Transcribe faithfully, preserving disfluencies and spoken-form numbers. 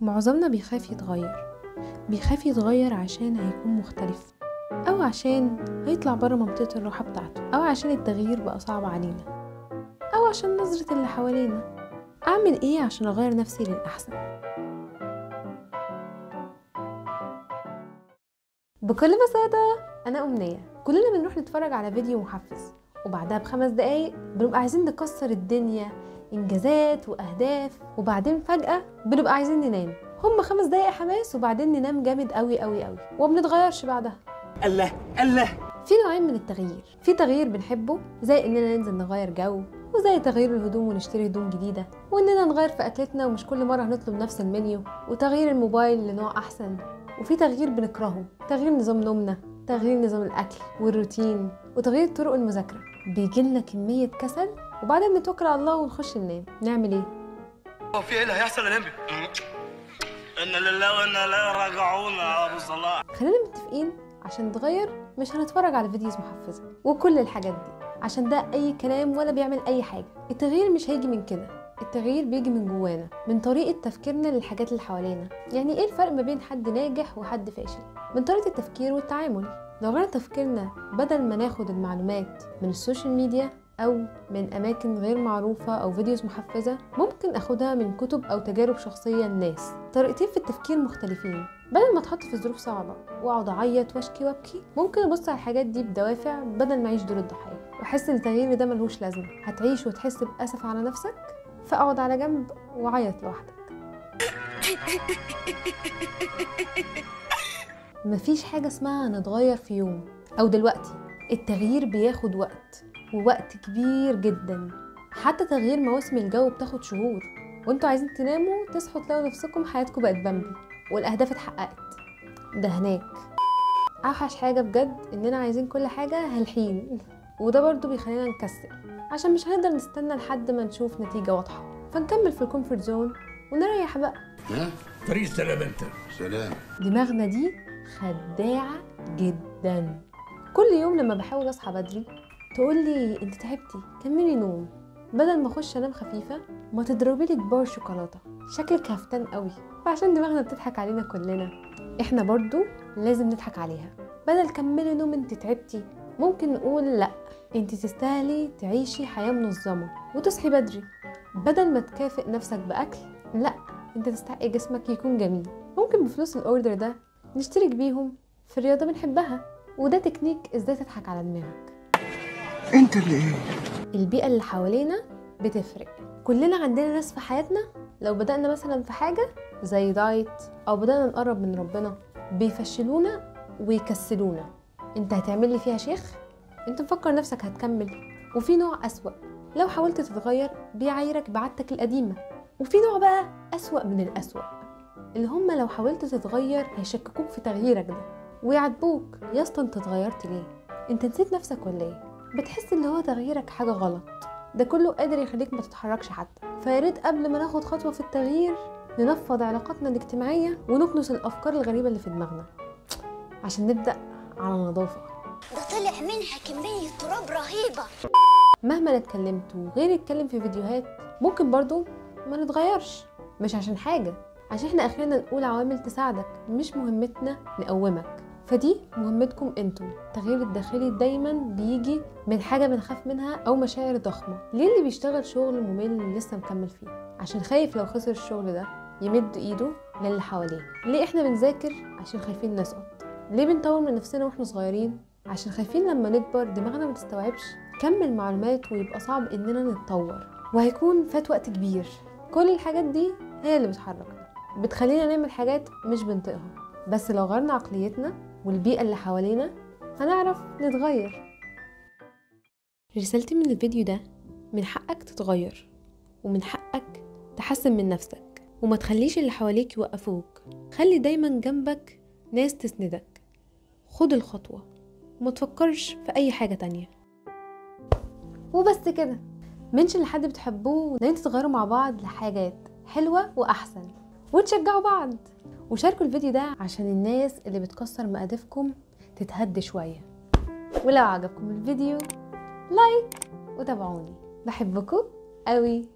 معظمنا بيخاف يتغير بيخاف يتغير عشان هيكون مختلف، أو عشان هيطلع بره منطقة الراحة بتاعته، أو عشان التغيير بقى صعب علينا، أو عشان نظرة اللي حوالينا. أعمل إيه عشان أغير نفسي للأحسن؟ بكل بساطة، أنا أمنية. كلنا بنروح نتفرج على فيديو محفز وبعدها بخمس دقايق بنبقى عايزين نكسر الدنيا، إنجازات وأهداف، وبعدين فجأة بنبقى عايزين ننام. هم خمس دقايق حماس وبعدين ننام جامد قوي قوي قوي ومنتغيرش بعدها. الله الله في نوعين من التغيير. في تغيير بنحبه زي اننا ننزل نغير جو، وزي تغيير الهدوم ونشتري هدوم جديده، واننا نغير في اكلتنا ومش كل مره هنطلب نفس المنيو، وتغيير الموبايل لنوع احسن. وفي تغيير بنكرهه، تغيير نظام نومنا، تغيير نظام الاكل والروتين، وتغيير طرق المذاكره. بيجيلنا كميه كسل وبعدين نتوكل على الله ونخش ننام. نعمل ايه؟ هو في ايه اللي هيحصل يا نمبي؟ انا لله وانا لا راجعون يا ابو صلاح. خلينا متفقين، عشان نتغير مش هنتفرج على فيديوز محفزه وكل الحاجات دي، عشان ده اي كلام ولا بيعمل اي حاجه. التغيير مش هيجي من كده، التغيير بيجي من جوانا، من طريقه تفكيرنا للحاجات اللي حوالينا. يعني ايه الفرق ما بين حد ناجح وحد فاشل؟ من طريقه التفكير والتعامل. لو غيرنا تفكيرنا، بدل ما ناخد المعلومات من السوشيال ميديا او من اماكن غير معروفه او فيديوز محفزه، ممكن اخدها من كتب او تجارب شخصيه لناس. طريقتين في التفكير مختلفين. بدل ما اتحط في ظروف صعبه واقعد اعيط واشكي وابكي، ممكن ابص على الحاجات دي بدوافع بدل ما اعيش دور الضحيه واحس ان التغيير ده ملهوش لازمه. هتعيش وتحس باسف على نفسك، فاقعد على جنب وعيط لوحدك. مفيش حاجه اسمها هنتغير في يوم او دلوقتي. التغيير بياخد وقت، ووقت كبير جدا. حتى تغيير مواسم الجو بتاخد شهور، وانتوا عايزين تناموا تصحوا تلاقوا نفسكم حياتكم بقت بامبي والاهداف اتحققت. ده هناك. اوحش حاجه بجد اننا عايزين كل حاجه هالحين، وده برضو بيخلينا نكسل، عشان مش هنقدر نستنى لحد ما نشوف نتيجه واضحه، فنكمل في الكومفورت زون ونريح بقى. ها طريق السلام. انت سلام. دماغنا دي خداعه جدا. كل يوم لما بحاول اصحى بدري تقول لي انت تعبتي كملي نوم، بدل ما اخش انام خفيفه، ما تضربي لك بار شوكولاته، شكلك هفتان قوي. فعشان دماغنا بتضحك علينا كلنا، احنا برضو لازم نضحك عليها. بدل كملي نوم انت تعبتي، ممكن نقول لا انت تستاهلي تعيشي حياه منظمه وتصحي بدري. بدل ما تكافئ نفسك باكل، لا انت تستحقي جسمك يكون جميل. ممكن بفلوس الاوردر ده نشترك بيهم في رياضه بنحبها، وده تكنيك ازاي تضحك على دماغك انت. اللي ايه؟ البيئه اللي حوالينا بتفرق. كلنا عندنا ناس في حياتنا لو بدأنا مثلا في حاجه زي دايت او بدأنا نقرب من ربنا بيفشلونا ويكسلونا. انت هتعملي فيها شيخ؟ انت مفكر نفسك هتكمل؟ وفي نوع أسوأ لو حاولت تتغير بيعايرك بعادتك القديمه. وفي نوع بقى أسوأ من الأسوأ، اللي هم لو حاولت تتغير هيشككوك في تغييرك ده ويعاتبوك. يا اسطى انت اتغيرت ليه؟ انت نسيت نفسك ولا ايه؟ بتحس اللي هو تغييرك حاجه غلط، ده كله قادر يخليك ما تتحركش حتى. فياريت قبل ما ناخد خطوه في التغيير ننفض علاقاتنا الاجتماعيه ونكنس الافكار الغريبه اللي في دماغنا، عشان نبدا على نظافه. ده طلع منها كميه تراب رهيبه. مهما انا اتكلمت وغيري اتكلم في فيديوهات، ممكن برضو ما نتغيرش. مش عشان حاجه، عشان احنا اخرنا نقول عوامل تساعدك، مش مهمتنا نقومك. فدي مهمتكم انتم. التغيير الداخلي دايما بيجي من حاجه بنخاف منها او مشاعر ضخمه. ليه اللي بيشتغل شغل ممل لسه مكمل فيه؟ عشان خايف لو خسر الشغل ده يمد ايده للي حواليه. ليه احنا بنذاكر؟ عشان خايفين نسقط. ليه بنطور من نفسنا واحنا صغيرين؟ عشان خايفين لما نكبر دماغنا ما تستوعبش كم المعلومات ويبقى صعب اننا نتطور، وهيكون فات وقت كبير. كل الحاجات دي هي اللي بتحركنا، بتخلينا نعمل حاجات مش بنطيقها. بس لو غيرنا عقليتنا والبيئة اللي حوالينا هنعرف نتغير. رسالتي من الفيديو ده، من حقك تتغير، ومن حقك تحسن من نفسك، وما تخليش اللي حواليك يوقفوك. خلي دايما جنبك ناس تسندك. خد الخطوة وما تفكرش في أي حاجة تانية. وبس كده، منشن لحد بتحبوه وان انتوا تتغيروا مع بعض لحاجات حلوة وأحسن، وتشجعوا بعض، وشاركوا الفيديو ده عشان الناس اللي بتكسر مقادفكم تتهد شوية. ولو عجبكم الفيديو لايك، وتابعوني، بحبكم قوي.